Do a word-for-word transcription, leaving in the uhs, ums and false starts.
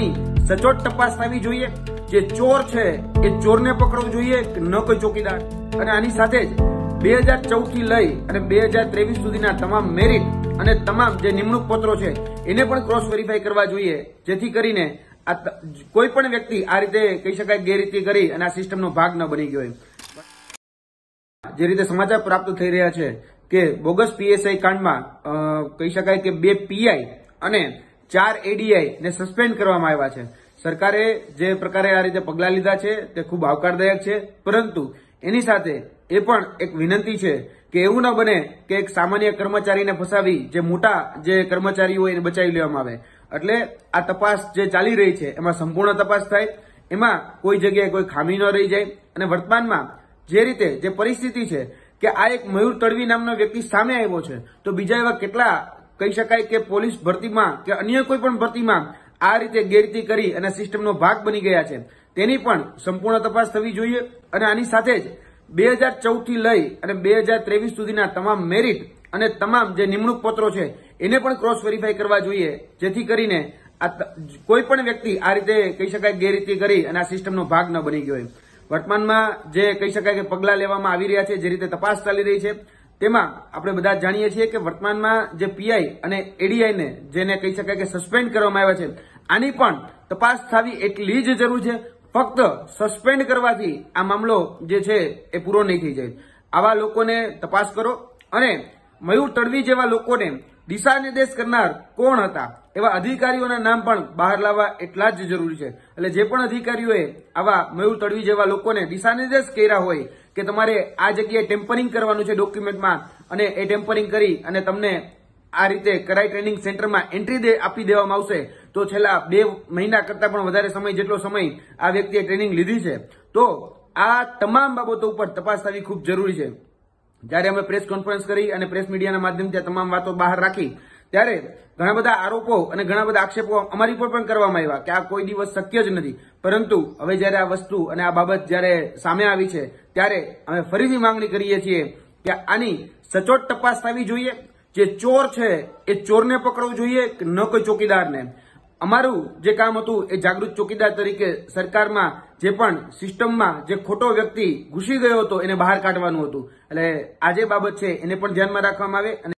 ની સચોટ તપાસ થવી જોઈએ। જે ચોર છે એ ચોરને પકડવું જોઈએ કે ન કોઈ ચોકીદાર। અને આની સાથે જ બે હજાર ચૌદ થી લઈ અને બે હજાર ત્રેવીસ સુધીના તમામ મેરિટ અને તમામ જે નિમણૂક પત્રો છે એને પણ ક્રોસ વેરીફાઈ કરવા જોઈએ, જેથી કરીને કોઈ પણ વ્યક્તિ આ રીતે કહી શકાય ગેરરીતિ કરી અને આ સિસ્ટમનો ભાગ ન બની ગયો હોય। જે રીતે સમાચાર પ્રાપ્ત થઈ રહ્યા છે કે બોગસ પીએસઆઈ કાંડમાં કહી શકાય કે બે પીઆઈ અને ચાર એડીઆઈ ને સસ્પેન્ડ કરવામાં આવ્યા છે। સરકારે જે પ્રકારે આ રીતે પગલા લીધા છે તે ખૂબ આવકારદાયક છે, પરંતુ એની સાથે એ પણ એક વિનંતી છે કે એવું ન બને કે એક સામાન્ય કર્મચારીને ફસાવી જે મોટા જે કર્મચારીઓ એને બચાવી લેવામાં આવે। એટલે આ તપાસ જે ચાલી રહી છે એમાં સંપૂર્ણ તપાસ થાય, એમાં કોઈ જગ્યાએ કોઈ ખામી ન રહી જાય। અને વર્તમાનમાં જે રીતે જે પરિસ્થિતિ છે કે આ એક મયુર તડવી નામનો વ્યક્તિ સામે આવ્યો છે, તો બીજા એવા કેટલા કહી શકાય કે પોલીસ ભરતીમાં કે અન્ય કોઈ પણ ભરતીમાં આ રીતે ગેરરીતિ કરી અને સિસ્ટમનો ભાગ બની ગયા છે, તેની પણ સંપૂર્ણ તપાસ થવી જોઈએ। અને આની સાથે જ બે હજાર ચૌદ થી લઈ અને બે હજાર ત્રેવીસ સુધીના તમામ મેરિટ અને તમામ જે નિમણૂક પત્રો છે એને પણ ક્રોસ વેરીફાઈ કરવા જોઈએ, જેથી કરીને આ કોઈ પણ વ્યક્તિ આ રીતે કહી શકાય ગેરરીતિ કરી અને આ સિસ્ટમનો ભાગ ન બની ગયો હોય। વર્તમાનમાં જે કહી શકાય કે પગલાં લેવામાં આવી રહ્યા છે, જે રીતે તપાસ ચાલી રહી છે, તેમાં આપણે બધા જાણીએ છીએ કે વર્તમાનમાં જે પીઆઈ અને એડીઆઈ ને જેને કહી શકાય કે સસ્પેન્ડ કરવામાં આવ્યા છે, આની પણ તપાસ થવી એટલી જ જરૂર છે। ફક્ત સસ્પેન્ડ કરવાથી આ મામલો જે છે એ પૂરો નહીં થઈ જાય। આવા લોકોને તપાસ કરો અને મયુર તડવી જેવા લોકોને દિશાનિર્દેશ કરનાર કોણ હતા એવા અધિકારીઓના નામ પણ બહાર લાવવા એટલા જ જરૂરી છે। એટલે જે પણ અધિકારીઓએ આવા મયુર તડવી જેવા લોકોને દિશાનિર્દેશ કર્યા હોય કે તમારે આ જગ્યાએ ટેમ્પરિંગ કરવાનું છે ડોક્યુમેન્ટમાં, અને એ ટેમ્પરિંગ કરી અને તમને આ રીતે કરાઈ ટ્રેનિંગ સેન્ટરમાં એન્ટ્રી આપી દેવામાં આવશે, તો છેલ્લા બે મહિના કરતા પણ વધારે સમય જેટલો સમય આ વ્યક્તિએ ટ્રેનિંગ લીધી છે, તો આ તમામ બાબતો ઉપર તપાસ થવી ખૂબ જરૂરી છે। જ્યારે અમે પ્રેસ કોન્ફરન્સ કરી અને પ્રેસ મીડિયાના માધ્યમથી તમામ વાતો બહાર રાખી, ત્યારે ઘણા બધા આરોપો અને ઘણા બધા આક્ષેપો અમારી પર પણ કરવામાં આવ્યા કે આ કોઈ દિવસ શક્ય જ નથી, પરંતુ હવે જ્યારે આ વસ્તુ અને આ બાબત જ્યારે સામે આવી છે, ત્યારે અમે ફરીથી માંગણી કરીએ છીએ કે આની સચોટ તપાસ થવી જોઈએ। જે ચોર છે એ ચોરને પકડવું જોઈએ કે ન કોઈ ચોકીદારને। અમારું જે કામ હતું એ જાગૃત ચોકીદાર તરીકે સરકારમાં જે પણ સિસ્ટમમાં જે ખોટો વ્યક્તિ ઘૂસી ગયો હતો એને બહાર કાઢવાનું હતું, એટલે આ જે બાબત છે એને પણ ધ્યાનમાં રાખવામાં આવે।